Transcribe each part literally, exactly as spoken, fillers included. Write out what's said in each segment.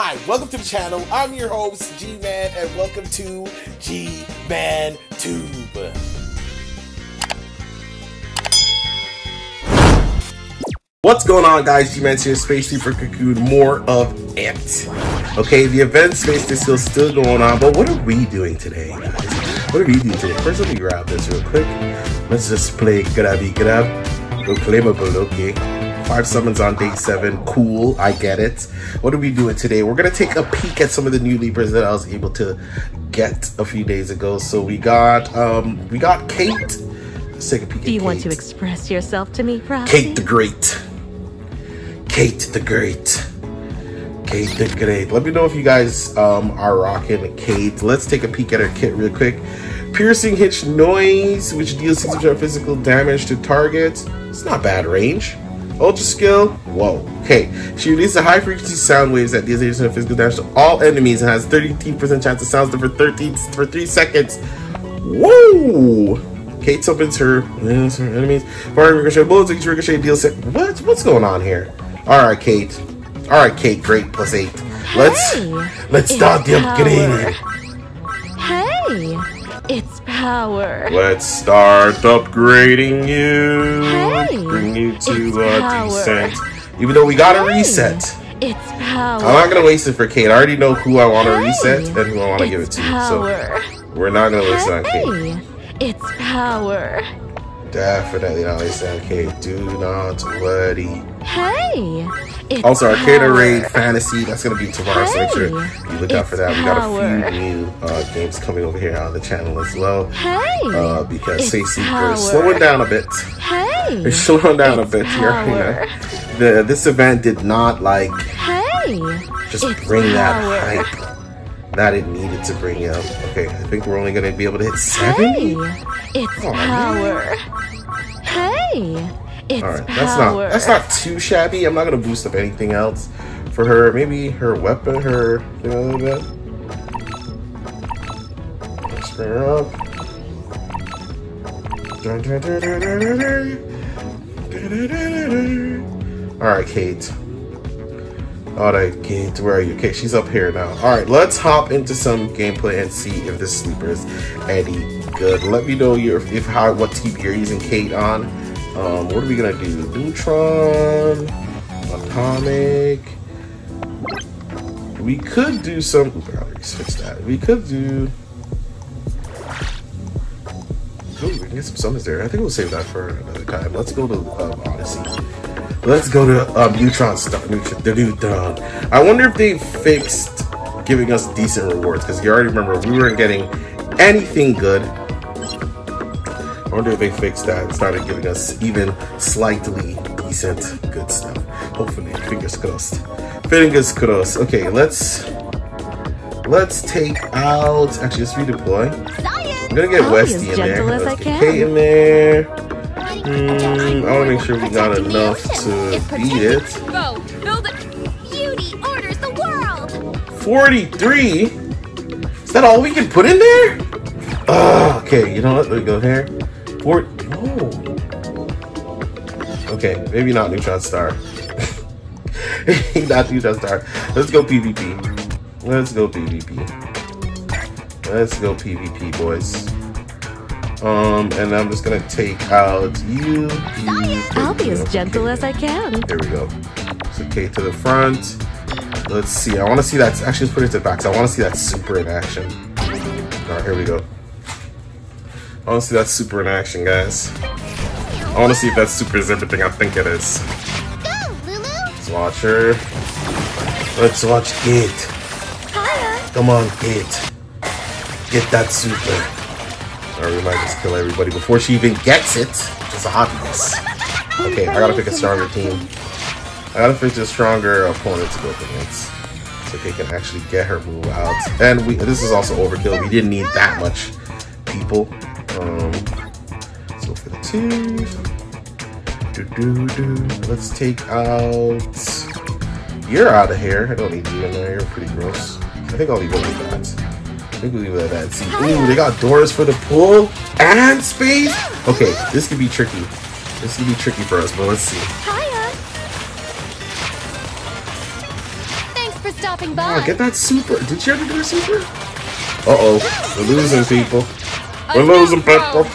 Hi, welcome to the channel. I'm your host, G Man, and welcome to G Man Tube. What's going on, guys? G Man's here, Space Leaper Cocoon, more of it. Okay, the event space is still, still going on, but what are we doing today, guys? What are we doing today? First, let me grab this real quick. Let's just play grabby grab. Reclaimable, okay. Five summons on day seven. Cool, I get it. What are we doing today? We're gonna take a peek at some of the new Leapers that I was able to get a few days ago. So we got um we got Kate. Let's take a peek. Do you Kate. want to express yourself to me, Frosty? Kate the Great. Kate the Great. Kate the Great. Let me know if you guys um are rocking Kate. Let's take a peek at her kit real quick. Piercing hitch noise, which deals six percent physical damage to targets. It's not bad range. Ultra skill, whoa, okay. She releases a high frequency sound waves that deals eighty percent of physical damage to all enemies and has thirteen percent chance of sounds for thirteen for three seconds. Whoa! Kate opens her, uh, her enemies. Fire ricochet bullets, each ricochet deals. What? What's going on here? Alright, Kate. Alright, Kate, great, plus eight. Let's hey, let's start the upgrade. Hey, it's power. Let's start upgrading you. Hey. Bring you to a decent, even though we got a reset. It's power. I'm not gonna waste it for Kate. I already know who I want to hey, reset and who I want to give it to. Power. So we're not gonna waste hey, it on Kate. It's power. Definitely not waste it on Kate. Do not worry. Hey. It's also, Arcana Raid Fantasy. That's gonna be tomorrow. Hey, so make sure you look out for that. We got a few new uh, games coming over here on the channel as well. Hey. Uh, because Space Leaper is slowing down a bit. Hey. We're slowing down it's a bit here. You know? the, this event did not like hey, just bring power. that hype that it needed to bring up. Okay, I think we're only gonna be able to hit seventy. Hey, it's oh, power. Man. Hey, it's all right. That's not that's not too shabby. I'm not gonna boost up anything else for her. Maybe her weapon, her you know that. Let's bring her up. Dun, dun, dun, dun, dun, dun, dun. Alright, Kate. Alright, Kate, where are you? Okay, she's up here now. Alright, let's hop into some gameplay and see if this sleeper is any good. Let me know your if how what team you're using Kate on. Um, what are we gonna do? Neutron, Atomic. We could do some. Oops, I already switched that. We could do. Ooh, we can get some summons there. I think we'll save that for another time. Let's go to um, Odyssey. Let's go to um, Neutron stuff. Neutron, the Neutron. I wonder if they fixed giving us decent rewards, because you already remember we weren't getting anything good. I wonder if they fixed that and started giving us even slightly decent good stuff. Hopefully, fingers crossed. Fingers crossed. Okay, let's let's take out. Actually, let's redeploy. I'm gonna get Westy in there. Let's get Kate in there. Mm, I wanna make sure we got enough to beat it. forty-three? Is that all we can put in there? Oh, okay, you know what? Let me go here. Four. Oh. Okay, maybe not Neutron Star. Not Neutron Star. Let's go PvP. Let's go PvP. Let's go PvP, boys. Um, and I'm just gonna take out you. you I'll be as gentle as I can. There we go. So Kate to the front. Let's see. I want to see that. Actually, let's put it to the back. So I want to see that super in action. All right, here we go. I want to see that super in action, guys. I want to see if that super is everything I think it is. Go, Lulu. Let's watch her. Let's watch Kate. Come on, Kate. Get that super. Or we might just kill everybody before she even gets it. It's obvious. Okay, I gotta pick a stronger team. I gotta pick a stronger opponent to go against, so they can actually get her move out. And we this is also overkill. We didn't need that much people. Um, let's go for the two. Do do do. Let's take out. You're out of here. I don't need you in there. You're pretty gross. I think I'll leave it with that. I think we leave it at that. See, ooh, they got doors for the pool and space. Okay, this could be tricky. This could be tricky for us, but let's see. Hiya. Thanks for stopping stopping by. Oh, get that super. Did you ever get a super? Uh-oh. We're losing people. We're losing people.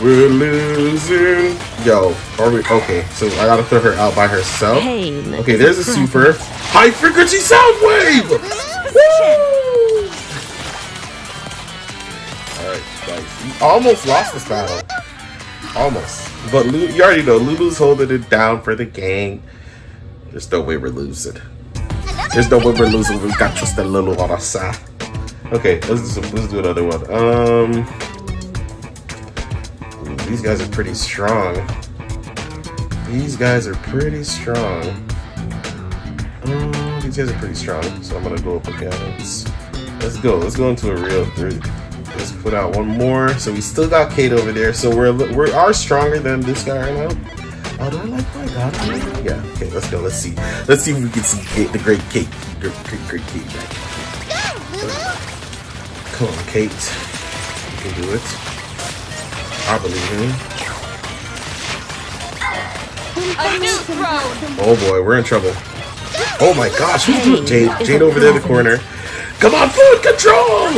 We're losing. Yo, are we okay? So I gotta throw her out by herself. Okay, there's a super. High frequency sound wave! Woo! Alright, guys. We almost lost this battle. Almost. But Lulu, you already know, Lulu's holding it down for the gang. There's no way we're losing. There's no way we're losing. We've got just a little on our side. Okay, let's do, some, let's do another one. Um, ooh, these guys are pretty strong. These guys are pretty strong. Um, these guys are pretty strong. So I'm gonna go up against. Let's go. Let's go into a real three. Let's put out one more. So we still got Kate over there. So we're we are stronger than this guy right now. Oh, do I like my god? Yeah. Okay. Let's go. Let's see. Let's see if we can see Kate, the great Kate. Great, great, great Kate. Right? Come on, Kate. You can do it. I believe in you. Oh boy, we're in trouble. Oh my gosh, who's doing Jade? Jade over there in the corner. Come on, food control!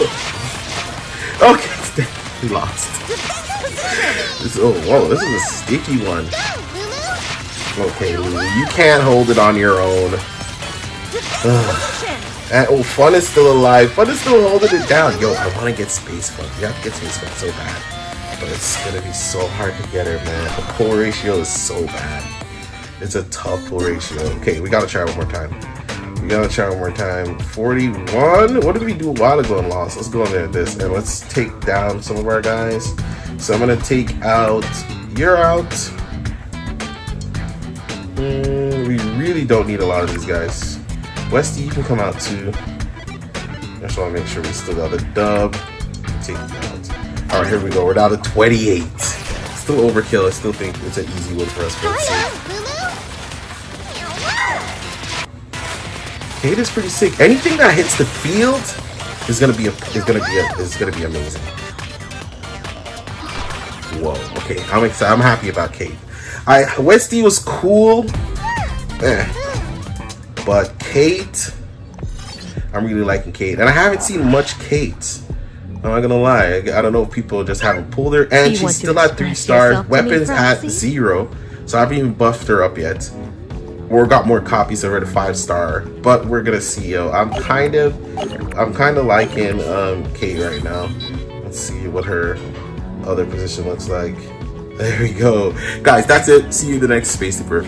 Okay, we lost. This, oh, whoa, this is a sticky one. Okay, Lulu, you can't hold it on your own. Ugh. And, oh, Fun is still alive. Fun is still holding it down. Yo, I want to get Space Fun. You have to get Space Fun so bad. But it's going to be so hard to get her, man. The pull ratio is so bad. It's a tough pull ratio. Okay, we got to try one more time. We got to try one more time. forty-one? What did we do a while ago and lost? Let's go in there at this. And let's take down some of our guys. So I'm going to take out... You're out. Mm, we really don't need a lot of these guys. Westy, you can come out too. I just want to make sure we still got a dub. Take it out. Alright, here we go. We're down to twenty-eight. Still overkill. I still think it's an easy win for us. Kate is pretty sick. Anything that hits the field is gonna be a is gonna be a, is gonna be amazing. Whoa. Okay, I'm excited. I'm happy about Kate. I Westy was cool. Eh. But Kate, I'm really liking Kate. And I haven't seen much Kate. I'm not gonna lie. I don't know if people just haven't pulled her. And she's still at three stars, weapons at zero. So I haven't even buffed her up yet. Or got more copies of her to five star. But we're gonna see, yo. I'm kind of, I'm kind of liking um, Kate right now. Let's see what her other position looks like. There we go. Guys, that's it. See you in the next Space Leaper.